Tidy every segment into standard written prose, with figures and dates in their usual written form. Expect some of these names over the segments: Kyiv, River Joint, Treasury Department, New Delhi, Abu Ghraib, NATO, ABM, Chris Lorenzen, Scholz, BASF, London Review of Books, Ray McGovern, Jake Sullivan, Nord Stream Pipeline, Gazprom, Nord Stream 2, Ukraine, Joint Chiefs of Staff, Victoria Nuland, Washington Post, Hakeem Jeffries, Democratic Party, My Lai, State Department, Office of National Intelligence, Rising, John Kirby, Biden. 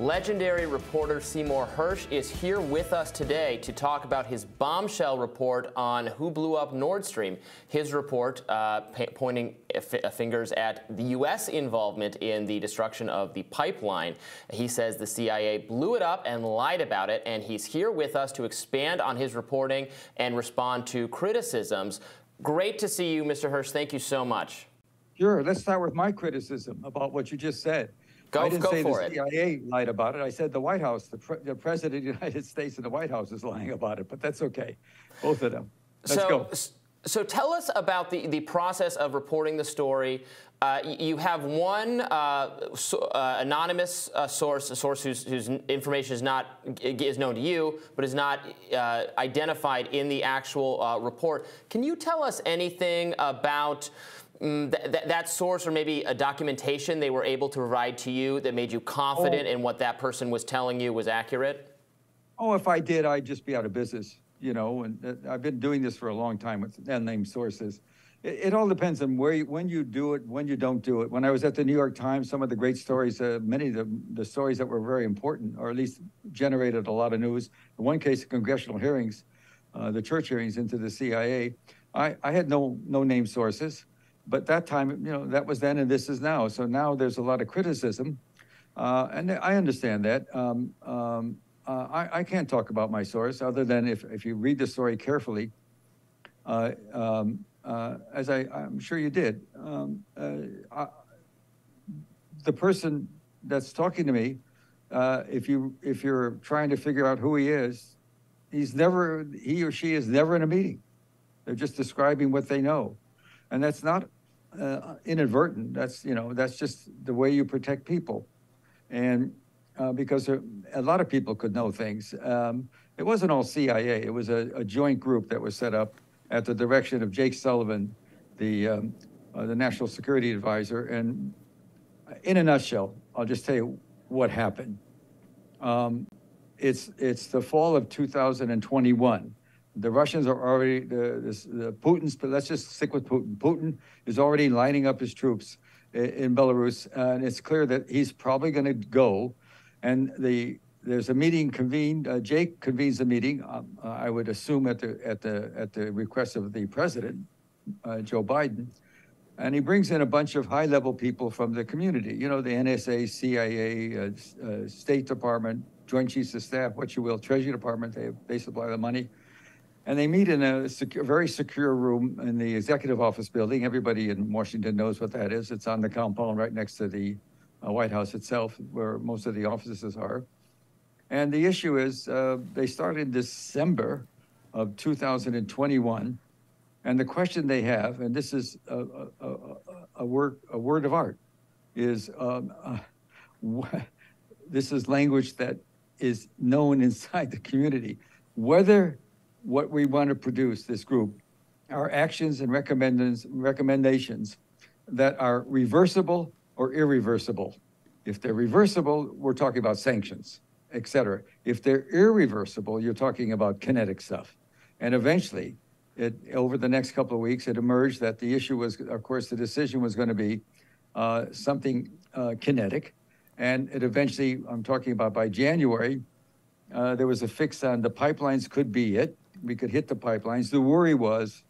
Legendary reporter Seymour Hersh is here with us today to talk about his bombshell report on who blew up Nord Stream. His report pointing fingers at the U.S. involvement in the destruction of the pipeline. He says the CIA blew it up and lied about it, and he's here with us to expand on his reporting and respond to criticisms. Great to see you, Mr. Hersh. Thank you so much. Sure. Let's start with my criticism about what you just said. I didn't say the CIA lied about it. I said the White House, the President of the United States and the White House is lying about it, but that's okay. Both of them. Let's go. So tell us about the process of reporting the story. You have one anonymous source, a source whose information is known to you, but is not identified in the actual report. Can you tell us anything about that source, or maybe a documentation they were able to provide to you that made you confident in what that person was telling you was accurate? Oh, if I did, I'd just be out of business, you know, and I've been doing this for a long time with unnamed sources. It all depends on where you, when you do it, when you don't do it. When I was at the New York Times, some of the great stories, many of the stories that were very important, or at least generated a lot of news, in one case, congressional hearings, the church hearings into the CIA, I had no named sources. But that time, you know, that was then and this is now. So now there's a lot of criticism. And I understand that. I can't talk about my source other than if you read the story carefully, as I'm sure you did. The person that's talking to me, if you're trying to figure out who he is, he or she is never in a meeting. They're just describing what they know. And that's not inadvertent. That's, you know, that's just the way you protect people. And because a lot of people could know things. It wasn't all CIA. It was a joint group that was set up at the direction of Jake Sullivan, the National Security Advisor. And in a nutshell, I'll just tell you what happened. It's the fall of 2021. The Russians are already, Putin's, but let's just stick with Putin. Putin is already lining up his troops in Belarus, and it's clear that he's probably going to go. And there's a meeting convened. Jake convenes a meeting, I would assume at the request of the president, Joe Biden, and he brings in a bunch of high-level people from the community. You know, the NSA, CIA, State Department, Joint Chiefs of Staff, what you will, Treasury Department. They supply the money. And they meet in a very secure room in the executive office building. Everybody in Washington knows what that is. It's on the compound right next to the White House itself, where most of the offices are. And the issue is they start in December of 2021. And the question they have, and this is a word of art, is this is language that is known inside the community. Whether what we want to produce, this group, are actions and recommendations that are reversible or irreversible. If they're reversible, we're talking about sanctions, et cetera. If they're irreversible, you're talking about kinetic stuff. And eventually, over the next couple of weeks, it emerged that the issue was, of course, the decision was going to be something kinetic. And it eventually, I'm talking about by January, there was a fix on the pipelines could be it. We could hit the pipelines. The worry was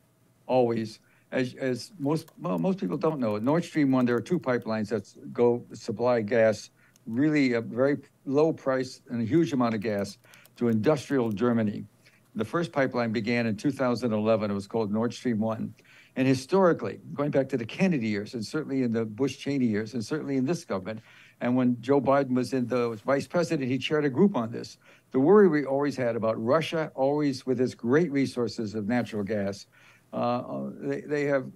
always, as most people don't know, Nord Stream 1, there are two pipelines that go supply gas, really a very low price and a huge amount of gas to industrial Germany. The first pipeline began in 2011. It was called Nord Stream 1. And historically, going back to the Kennedy years, and certainly in the Bush-Cheney years, and certainly in this government, and when Joe Biden was vice president, he chaired a group on this. The worry we always had about Russia, always with its great resources of natural gas, they have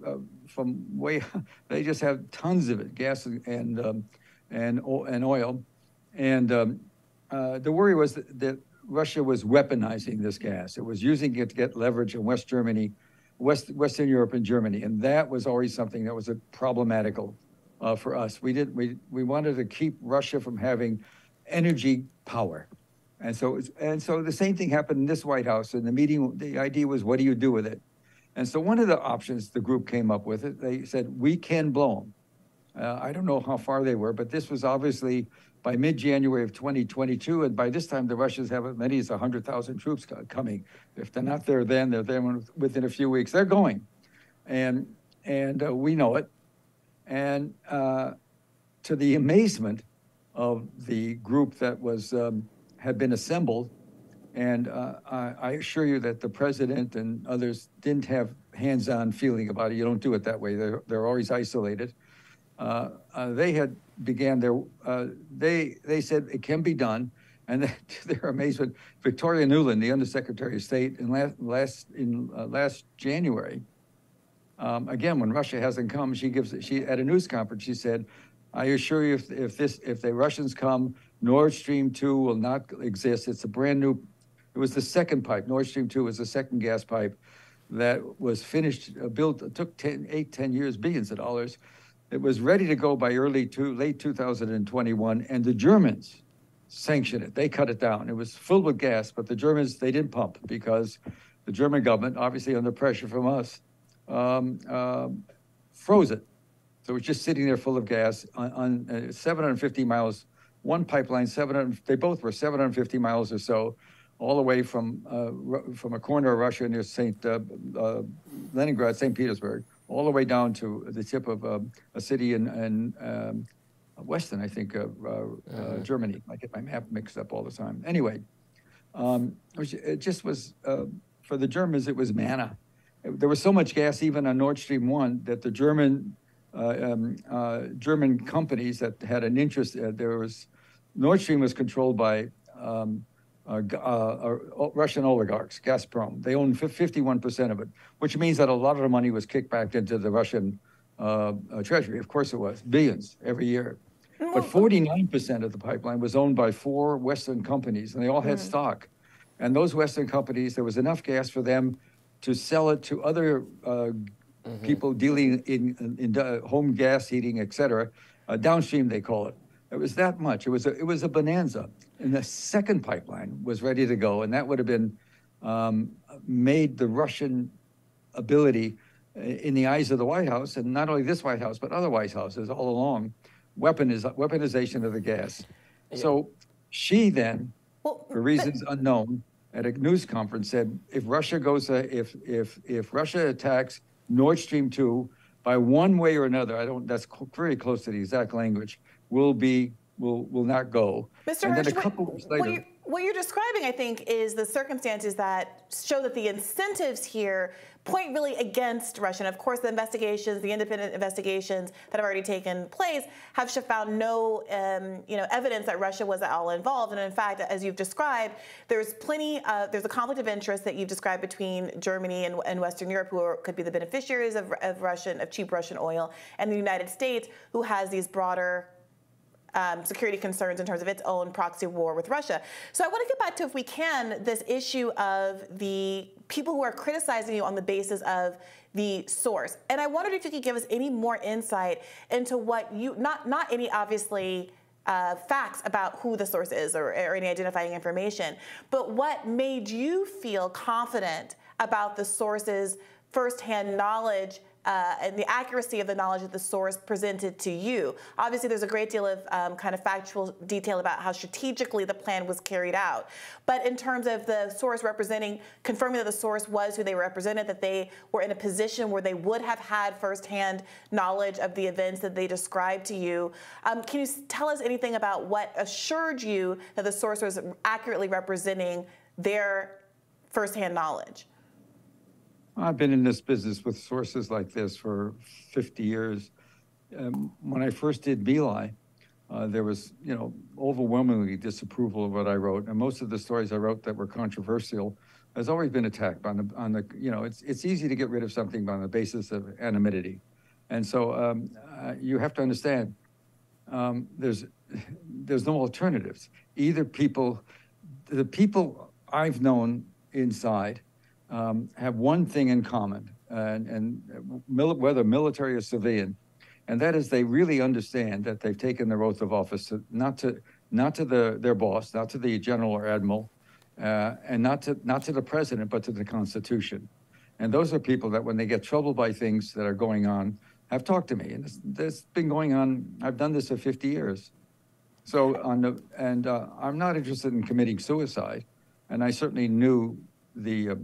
they just have tons of it, gas and oil, and the worry was that Russia was weaponizing this gas. It was using it to get leverage in West Germany, Western Europe, and Germany, and that was always something that was problematical for us. We wanted to keep Russia from having energy power. And so the same thing happened in this White House. And the meeting, the idea was, what do you do with it? And so one of the options the group came up with, they said, we can blow them. I don't know how far they were, but this was obviously by mid-January of 2022. And by this time, the Russians have as many as 100,000 troops coming. If they're not there then, they're there within a few weeks. They're going. And we know it. And to the amazement of the group that was had been assembled, and I assure you that the president and others didn't have hands-on feeling about it. You don't do it that way. They're always isolated. They had began their, they said it can be done. And then, to their amazement, Victoria Nuland, the Undersecretary of State, last January, again, when Russia hasn't come, she at a news conference, she said, I assure you, if the Russians come, Nord Stream 2 will not exist. It's a brand new, it was the second pipe. Nord Stream 2 was the second gas pipe that was finished, built, it took 10 years, billions of dollars. It was ready to go by late 2021, and the Germans sanctioned it. They cut it down. It was filled with gas, but the Germans, they didn't pump because the German government, obviously under pressure from us, froze it. So it was just sitting there full of gas on 750 miles, one pipeline, they both were 750 miles or so, all the way from a corner of Russia near Leningrad, St. Petersburg, all the way down to the tip of a city in Western, I think, Germany. I get my map mixed up all the time. Anyway, it just was, for the Germans, it was manna. There was so much gas even on Nord Stream 1 that the German companies that had an interest, Nord Stream was controlled by Russian oligarchs, Gazprom. They owned 51% of it, which means that a lot of the money was kicked back into the Russian treasury. Of course it was, billions every year. But 49% of the pipeline was owned by four Western companies, and they all had stock. And those Western companies, there was enough gas for them to sell it to other people dealing in home gas heating, et cetera, downstream, they call it. It was that much. It was a bonanza. And the second pipeline was ready to go, and that would have been made the Russian ability in the eyes of the White House, and not only this White House, but other White Houses all along, weaponization of the gas. Yeah. So she then, for reasons unknown, at a news conference said, if Russia attacks Nord Stream 2 by one way or another, that's very close to the exact language, will not go. Mr. And Hersh, then a couple weeks later, what you're describing, I think, is the circumstances that show that the incentives here point really against Russia. And of course, the independent investigations that have already taken place have found no evidence that Russia was at all involved. And in fact, as you've described, there's a conflict of interest that you've described between Germany and Western Europe, could be the beneficiaries of cheap Russian oil, and the United States, who has these broader security concerns in terms of its own proxy war with Russia. So I want to get back to, if we can, this issue of the people who are criticizing you on the basis of the source. And I wondered if you could give us any more insight into what you, not any obviously facts about who the source is or any identifying information, but what made you feel confident about the source's firsthand knowledge and the accuracy of the knowledge that the source presented to you. Obviously, there's a great deal of kind of factual detail about how strategically the plan was carried out. But in terms of the source confirming that the source was who they represented, that they were in a position where they would have had firsthand knowledge of the events that they described to you, can you tell us anything about what assured you that the source was accurately representing their firsthand knowledge? I've been in this business with sources like this for 50 years. When I first did My Lai, there was, overwhelmingly disapproval of what I wrote, and most of the stories I wrote that were controversial has always been attacked on the it's easy to get rid of something on the basis of anonymity, and so you have to understand there's no alternatives. Either the people I've known inside. Have one thing in common, whether military or civilian, and that is they really understand that they've taken their oath of office, not to their boss, not to the general or admiral, and not to the president, but to the Constitution. And those are people that, when they get troubled by things that are going on, have talked to me. And this been going on. I've done this for 50 years. So on the, I'm not interested in committing suicide, and I certainly knew the,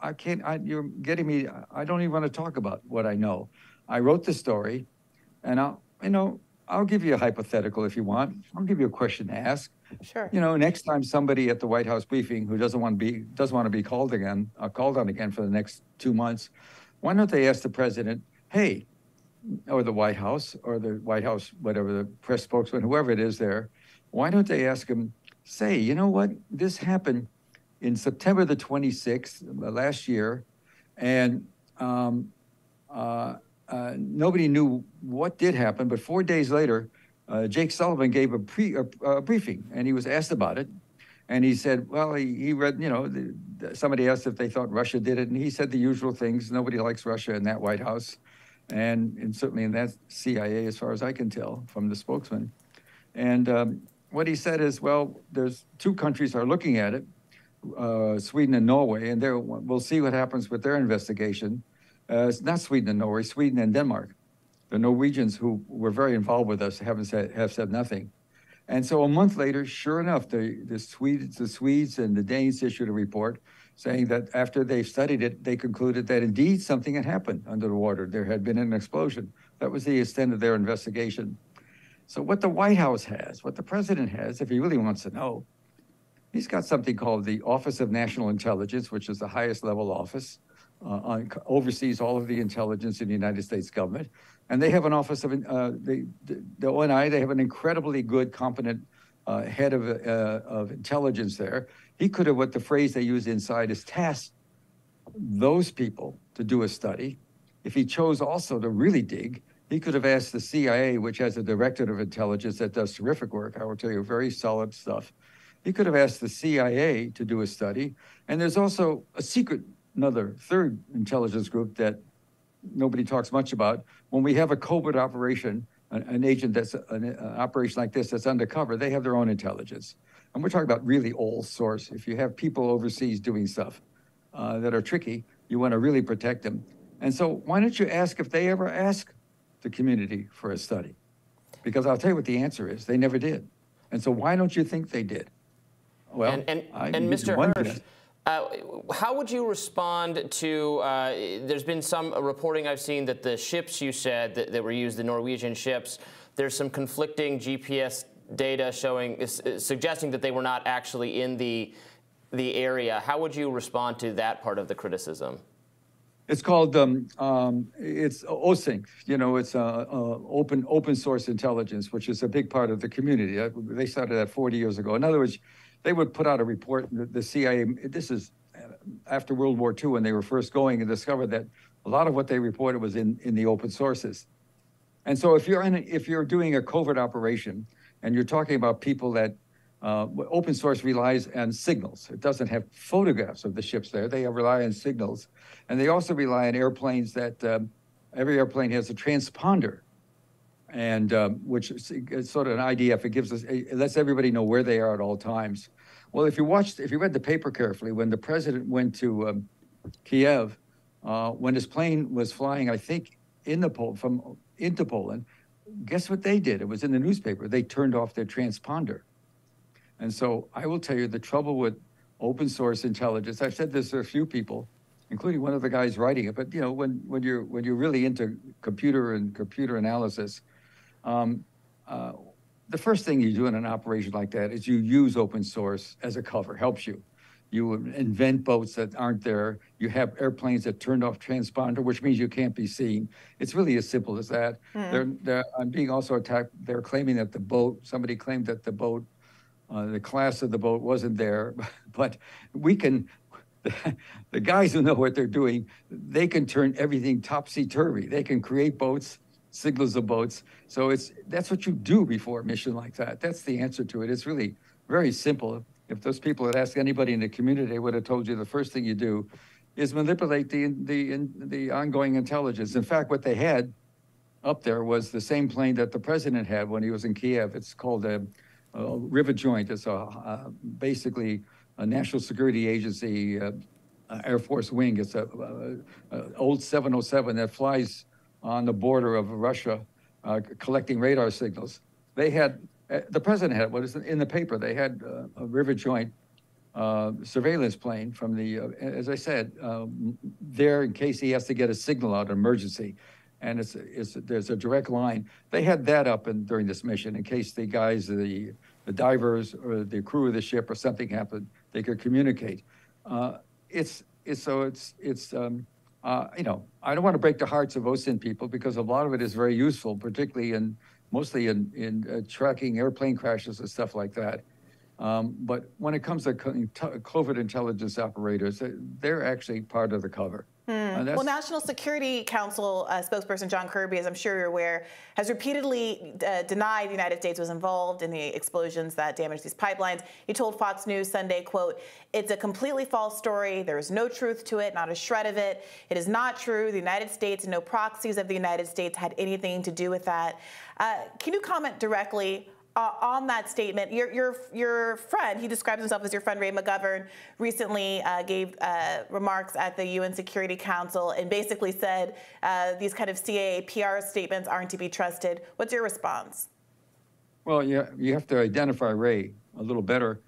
I can't, you're getting me, I don't even want to talk about what I know. I wrote the story, and I'll give you a hypothetical if you want. I'll give you a question to ask. Sure. You know, next time somebody at the White House briefing who doesn't want to be called again, called on again for the next 2 months, why don't they ask the president, hey, or the White House, whatever the press spokesman, whoever it is there, why don't they ask him, say, you know what, this happened in September the 26th last year, and nobody knew what did happen, but 4 days later, Jake Sullivan gave a briefing, and he was asked about it. And he said, well, he read, you know, somebody asked if they thought Russia did it, and he said the usual things. Nobody likes Russia in that White House, and certainly in that CIA, as far as I can tell from the spokesman. And what he said is, well, there's two countries are looking at it, Sweden and Norway, and we'll see what happens with their investigation. It's not Sweden and Norway, Sweden and Denmark. The Norwegians, who were very involved with us, have said nothing. And so a month later, sure enough, the Swedes and the Danes issued a report saying that after they studied it, they concluded that indeed something had happened under the water. There had been an explosion. That was the extent of their investigation. So what the White House has, what the president has, if he really wants to know, he's got something called the Office of National Intelligence, which is the highest level office, oversees all of the intelligence in the United States government. And they have an office of, the ONI, they have an incredibly good, competent head of intelligence there. He could have, what the phrase they use inside is, tasked those people to do a study. If he chose also to really dig, he could have asked the CIA, which has a directorate of intelligence that does terrific work, I will tell you, very solid stuff. He could have asked the CIA to do a study. And there's also a secret, another third intelligence group that nobody talks much about. When we have a covert operation, an operation like this that's undercover, they have their own intelligence. And we're talking about really all sorts. If you have people overseas doing stuff that are tricky, you want to really protect them. And so why don't you ask if they ever ask the community for a study? Because I'll tell you what the answer is. They never did. And so why don't you think they did? Well, and Mr. Hersh, how would you respond to, there's been some reporting I've seen that the ships you said that were used, the Norwegian ships, there's some conflicting GPS data showing, suggesting that they were not actually in the area. How would you respond to that part of the criticism? It's called, it's OSINT, you know, it's open source intelligence, which is a big part of the community. They started that 40 years ago. In other words, they would put out a report, the CIA, this is after World War II when they were first going, and discovered that a lot of what they reported was in the open sources. And so if you're doing a covert operation and you're talking about people that, open source relies on signals. It doesn't have photographs of the ships there. They rely on signals. And they also rely on airplanes that, every airplane has a transponder, and which is sort of an IDF. It lets everybody know where they are at all times. Well, if you read the paper carefully, when the president went to Kyiv, when his plane was flying, I think, into Poland, guess what they did? It was in the newspaper. They turned off their transponder. And so I will tell you the trouble with open source intelligence. I've said this to a few people, including one of the guys writing it. But you know, when you're really into computer analysis, the first thing you do in an operation like that is you use open source as a cover, helps you. You invent boats that aren't there. You have airplanes that turned off transponder, which means you can't be seen. It's really as simple as that. Mm. I'm being also attacked. They're claiming that somebody claimed that the boat, the class of the boat wasn't there, but we can, the guys who know what they're doing, they can turn everything topsy-turvy. They can create boats, signals of boats. So that's what you do before a mission like that. That's the answer to it. It's really very simple. If those people had asked anybody in the community, they would have told you the first thing you do is manipulate the ongoing intelligence. In fact, what they had up there was the same plane that the president had when he was in Kyiv. It's called a River Joint. It's basically a national security agency, Air Force wing. It's an old 707 that flies on the border of Russia, collecting radar signals. They had the president had, what is in the paper, they had a River Joint surveillance plane from the, as I said, there in case he has to get a signal out, an emergency. And it's there's a direct line. They had that up in, during this mission in case the guys, the divers or the crew of the ship or something happened, they could communicate. You know, I don't want to break the hearts of OSINT people because a lot of it is very useful, particularly in, mostly in tracking airplane crashes and stuff like that. But when it comes to covert intelligence operators, they're actually part of the cover. Well, National Security Council spokesperson John Kirby, as I'm sure you're aware, has repeatedly denied the United States was involved in the explosions that damaged these pipelines. He told Fox News Sunday, quote, "It's a completely false story. There is no truth to it, not a shred of it. It is not true. The United States and no proxies of the United States had anything to do with that." Can you comment directly on that statement? Your friend, he describes himself as your friend Ray McGovern, recently gave remarks at the UN Security Council and basically said these kind of CIA PR statements aren't to be trusted. What's your response? Well, yeah, you have to identify Ray a little better.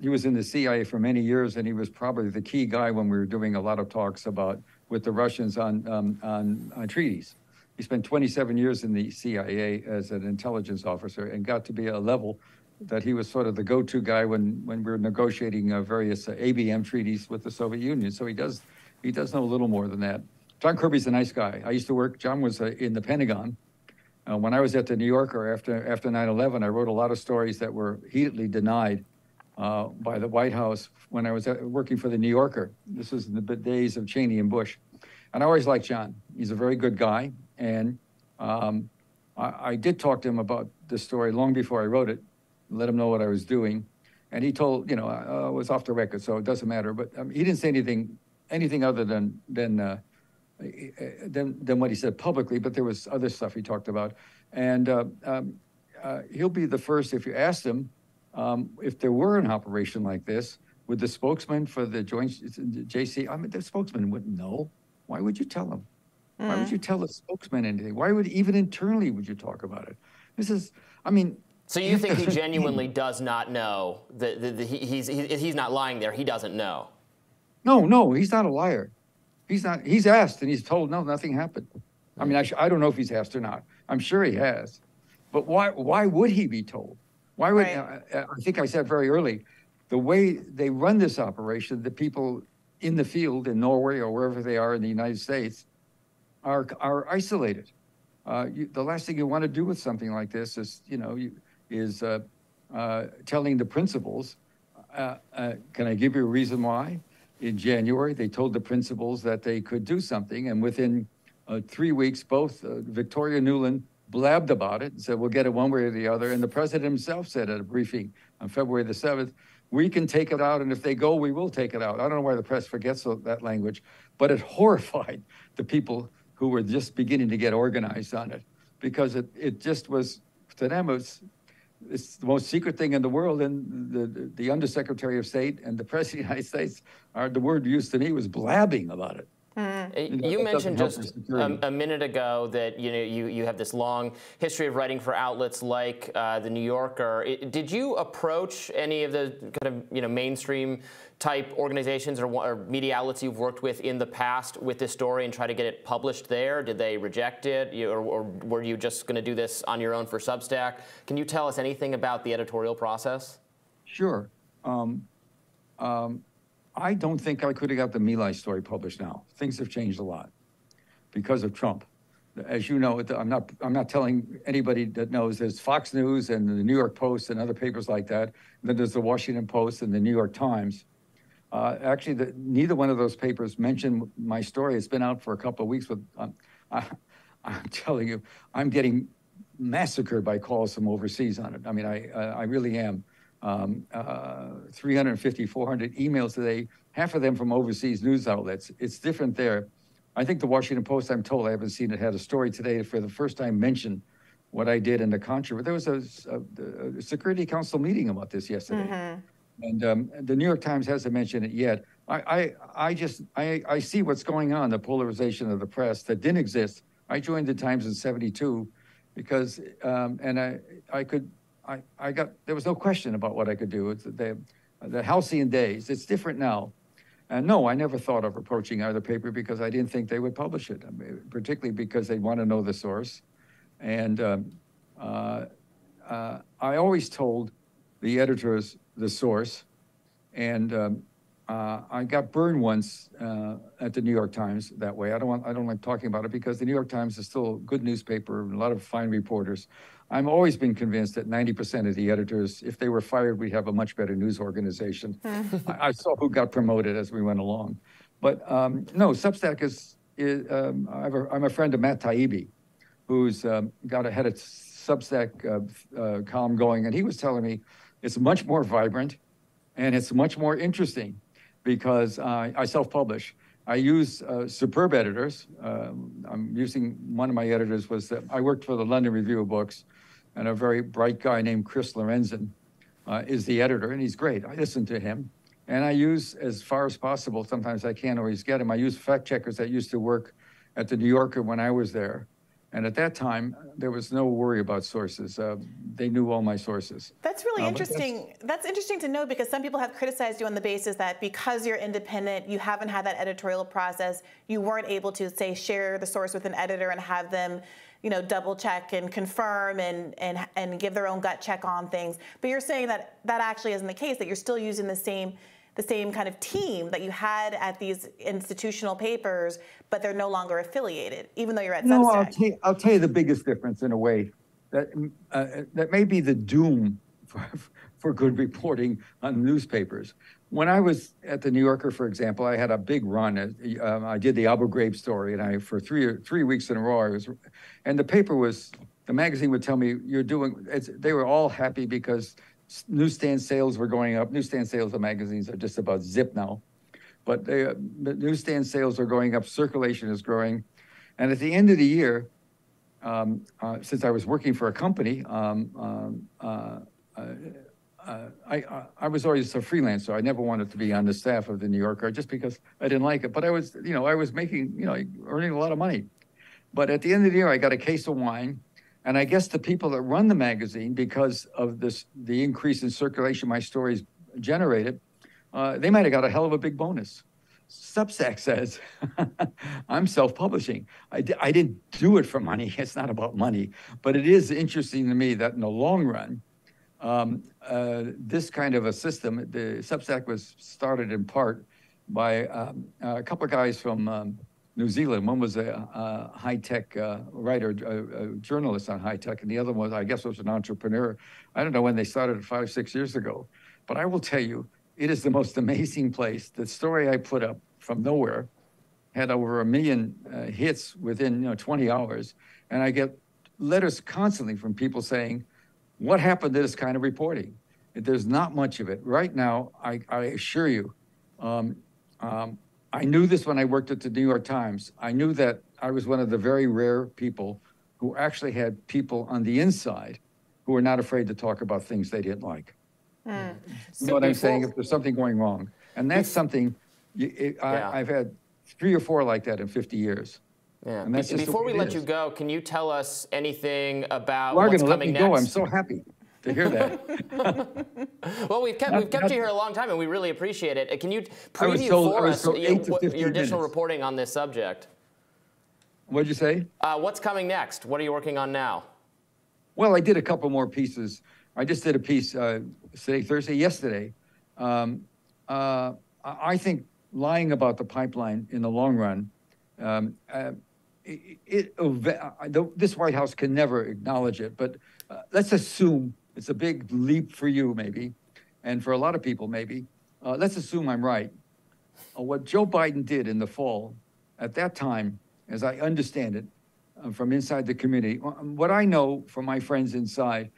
He was in the CIA for many years, and he was probably the key guy when we were doing a lot of talks about with the Russians on treaties. He spent 27 years in the CIA as an intelligence officer and got to be a level that he was sort of the go-to guy when we were negotiating various ABM treaties with the Soviet Union. So he does know a little more than that. John Kirby's a nice guy. I used to work, John was in the Pentagon. When I was at the New Yorker after 9/11, I wrote a lot of stories that were heatedly denied by the White House when I was working for the New Yorker. This was in the days of Cheney and Bush. And I always liked John. He's a very good guy. And I did talk to him about this story long before I wrote it, let him know what I was doing. And he told, you know, I was off the record, so it doesn't matter. But he didn't say anything other than what he said publicly, but there was other stuff he talked about. And he'll be the first, if you asked him, if there were an operation like this, would the spokesman for the Joint JC, I mean, the spokesman wouldn't know. Why would you tell him? Why would you tell the spokesman anything? Why would even internally would you talk about it? This is, I mean. So you think he genuinely does not know that he's not lying there? He doesn't know. No, he's not a liar. He's not. He's asked and he's told no, nothing happened. I mean, I don't know if he's asked or not. I'm sure he has, but why would he be told? Why would? Right. I think I said very early, the way they run this operation, the people in the field in Norway or wherever they are in the United States are isolated. The last thing you want to do with something like this is, you know, telling the principals, can I give you a reason why? In January, they told the principals that they could do something. And within 3 weeks, both Victoria Nuland blabbed about it and said, we'll get it one way or the other. And the president himself said at a briefing on February the 7th, we can take it out, and if they go, we will take it out. I don't know why the press forgets that language, but it horrified the people who were just beginning to get organized on it, because it just was, to them, it's the most secret thing in the world. And the Undersecretary of State and the President of the United States, the word used to me was blabbing about it. You mentioned just a minute ago that you have this long history of writing for outlets like the New Yorker. Did you approach any of the kind of mainstream type organizations or media outlets you've worked with in the past with this story and try to get it published there? Did they reject it, or were you just going to do this on your own for Substack? Can you tell us anything about the editorial process? Sure. I don't think I could have got the My Lai story published now. Things have changed a lot because of Trump. As you know, I'm not telling anybody that knows, there's Fox News and the New York Post and other papers like that. And then there's the Washington Post and the New York Times. Actually, neither one of those papers mentioned my story. It's been out for a couple of weeks. But I'm telling you, I'm getting massacred by calls from overseas on it. I mean, I really am. 350, 400 emails today, half of them from overseas news outlets. It's different there. I think the Washington Post, I'm told, I haven't seen it, had a story today for the first time mentioned what I did in the controversy. There was a Security Council meeting about this yesterday. And the New York Times hasn't mentioned it yet. I see what's going on, the polarization of the press that didn't exist. I joined the Times in '72 because, and I could there was no question about what I could do. It's the halcyon days. It's different now. And no, I never thought of approaching either paper because I didn't think they would publish it, I mean, particularly because they want to know the source. And I always told the editors the source. And I got burned once at the New York Times that way. I don't like talking about it because the New York Times is still a good newspaper and a lot of fine reporters. I've always been convinced that 90% of the editors, if they were fired, we'd have a much better news organization. I saw who got promoted as we went along. But no, Substack is I'm a friend of Matt Taibbi, who's got a head of Substack column going, and he was telling me it's much more vibrant and it's much more interesting because I self-publish. I use superb editors. I'm using one of my editors was that I worked for the London Review of Books, and a very bright guy named Chris Lorenzen is the editor, and he's great. I listen to him, and I use as far as possible. Sometimes I can't always get him. I use fact checkers that used to work at the New Yorker when I was there. And at that time, there was no worry about sources. They knew all my sources. That's really interesting. That's interesting to know because some people have criticized you on the basis that because you're independent, you haven't had that editorial process, you weren't able to, say, share the source with an editor and have them, you know, double check and confirm and give their own gut check on things. But you're saying that that actually isn't the case, that you're still using the same kind of team that you had at these institutional papers, but they're no longer affiliated, even though you're at Substack. No, I'll tell you the biggest difference in a way. That may be the doom for good reporting on newspapers. When I was at the New Yorker, for example, I had a big run. I did the Abu Ghraib story, and for three weeks in a row, and the paper was, the magazine would tell me, you're doing, they were all happy because newsstand sales were going up. Newsstand sales of magazines are just about zip now. But the newsstand sales are going up. Circulation is growing. And at the end of the year, since I was working for a company, I was always a freelancer. I never wanted to be on the staff of the New Yorker just because I didn't like it. But I was, you know, I was making, you know, earning a lot of money. But at the end of the year, I got a case of wine. And I guess the people that run the magazine, because of the increase in circulation my stories generated, they might have got a hell of a big bonus. Substack says, I'm self-publishing. I didn't do it for money. It's not about money. But it is interesting to me that in the long run, this kind of a system, the Substack was started in part by a couple of guys from New Zealand. One was a high-tech writer, a journalist on high-tech, and the other one, I guess, was an entrepreneur. I don't know when they started, 5 or 6 years ago. But I will tell you, it is the most amazing place. The story I put up from nowhere had over 1 million hits within 20 hours. And I get letters constantly from people saying, what happened to this kind of reporting? There's not much of it. Right now, I assure you, I knew this when I worked at the New York Times. I knew that I was one of the very rare people who actually had people on the inside who were not afraid to talk about things they didn't like. Mm. So what I'm saying, if there's something going wrong. And that's something, I've had 3 or 4 like that in 50 years. Yeah. And that's before we let you go, can you tell us anything about what's coming next? I'm so happy to hear that. Well, we've kept you here a long time, and we really appreciate it. Can you preview for us your additional reporting on this subject? What'd you say? What's coming next? What are you working on now? Well, I did a couple more pieces. I just did a piece yesterday. I think lying about the pipeline in the long run, this White House can never acknowledge it, but let's assume. It's a big leap for you, maybe, and for a lot of people, maybe. Let's assume I'm right. What Joe Biden did in the fall, at that time, as I understand it, from inside the community, what I know from my friends inside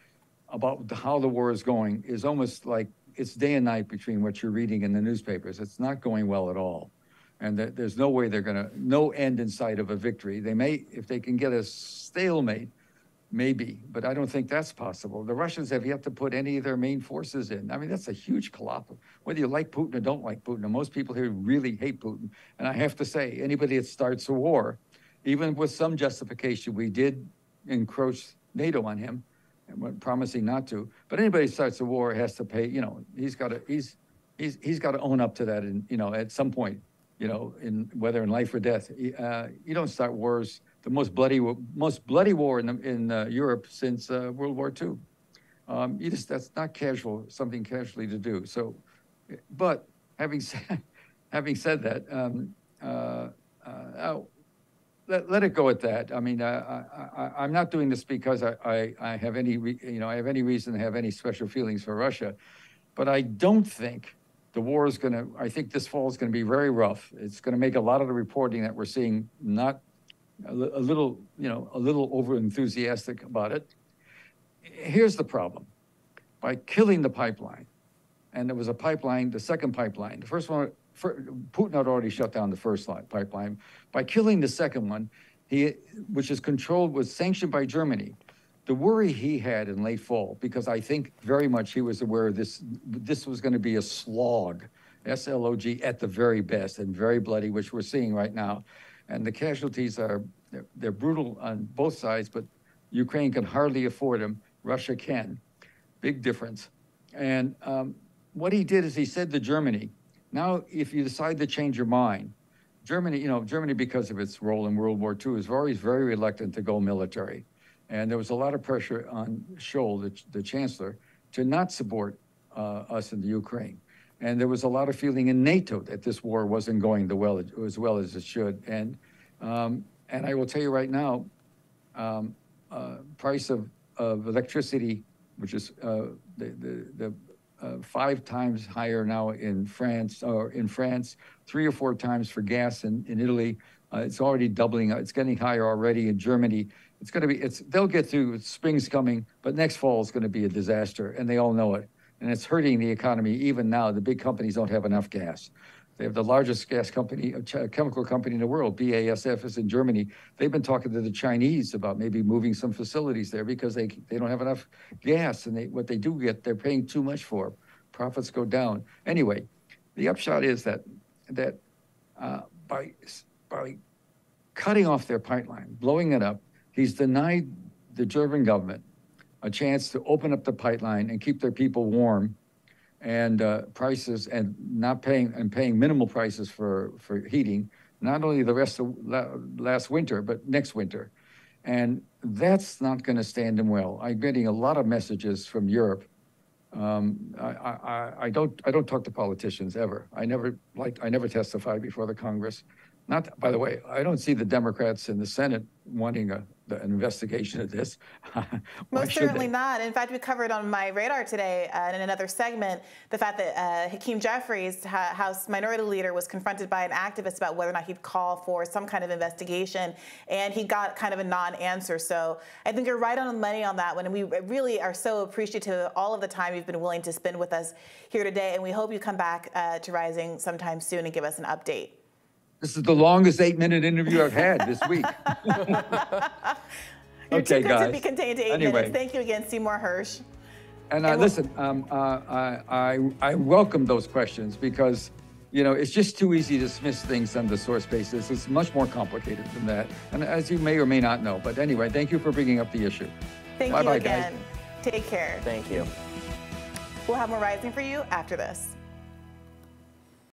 about how the war is going is almost like it's day and night between what you're reading in the newspapers. It's not going well at all. And there's no way no end in sight of a victory. They may, if they can get a stalemate, maybe, but I don't think that's possible. The Russians have yet to put any of their main forces in. I mean, that's a huge collapse. Whether you like Putin or don't like Putin, and most people here really hate Putin. And I have to say, anybody that starts a war, even with some justification, we did encroach NATO on him, promising not to. But anybody starts a war has to pay. You know, he's got to own up to that. And you know, at some point, you know, in whether in life or death, you don't start wars. The most bloody war in Europe since World War II. You just, that's not something casually to do. So, but having said that, let it go at that. I mean, I'm not doing this because I have any reason to have any special feelings for Russia, but I don't think the war is going to. I think this fall is going to be very rough. It's going to make a lot of the reporting that we're seeing not a little over enthusiastic about it. Here's the problem. By killing the pipeline, and there was a pipeline, the second pipeline, the first one, Putin had already shut down the first pipeline. By killing the second one, which is controlled, was sanctioned by Germany. The worry he had in late fall, because I think very much he was aware this was going to be a slog, S-L-O-G, at the very best, and very bloody, which we're seeing right now. And the casualties are, they're brutal on both sides, but Ukraine can hardly afford them. Russia can. Big difference. And what he did is he said to Germany, now, if you decide to change your mind, Germany, because of its role in World War II, is always very reluctant to go military. And there was a lot of pressure on Scholz, the chancellor, to not support us in the Ukraine. And there was a lot of feeling in NATO that this war wasn't going as well as it should. And I will tell you right now, price of electricity, which is five times higher now in France, three or four times for gas in Italy. It's already doubling. It's getting higher already in Germany. It's going to be. They'll get through. Spring's coming, but next fall is going to be a disaster, and they all know it. And it's hurting the economy even now. The big companies don't have enough gas. They have the largest gas company, chemical company in the world. BASF is in Germany. They've been talking to the Chinese about maybe moving some facilities there because they don't have enough gas. And what they do get, they're paying too much for. Profits go down. Anyway, the upshot is that by cutting off their pipeline, blowing it up, he's denied the German government a chance to open up the pipeline and keep their people warm, and prices, and not paying, and paying minimal prices for heating, not only the rest of last winter, but next winter. And that's not going to stand him well. I'm getting a lot of messages from Europe. I don't talk to politicians ever. I never testify before the Congress. Not, by the way, I don't see the Democrats in the Senate wanting an investigation of this. Most certainly not. In fact, we covered on My Radar today in another segment the fact that Hakeem Jeffries, House Minority Leader, was confronted by an activist about whether or not he'd call for some kind of investigation, and he got kind of a non-answer. So I think you're right on the money on that one, and we really are so appreciative of all of the time you've been willing to spend with us here today, and we hope you come back to Rising sometime soon and give us an update. This is the longest 8-minute interview I've had this week. You're okay, too good guys. To be contained to 8 minutes. Thank you again, Seymour Hersh. And listen, I welcome those questions because, you know, it's just too easy to dismiss things on the source basis. It's much more complicated than that. And as you may or may not know, but anyway, thank you for bringing up the issue. Thank you again. Guys. Take care. Thank you. We'll have more Rising for you after this.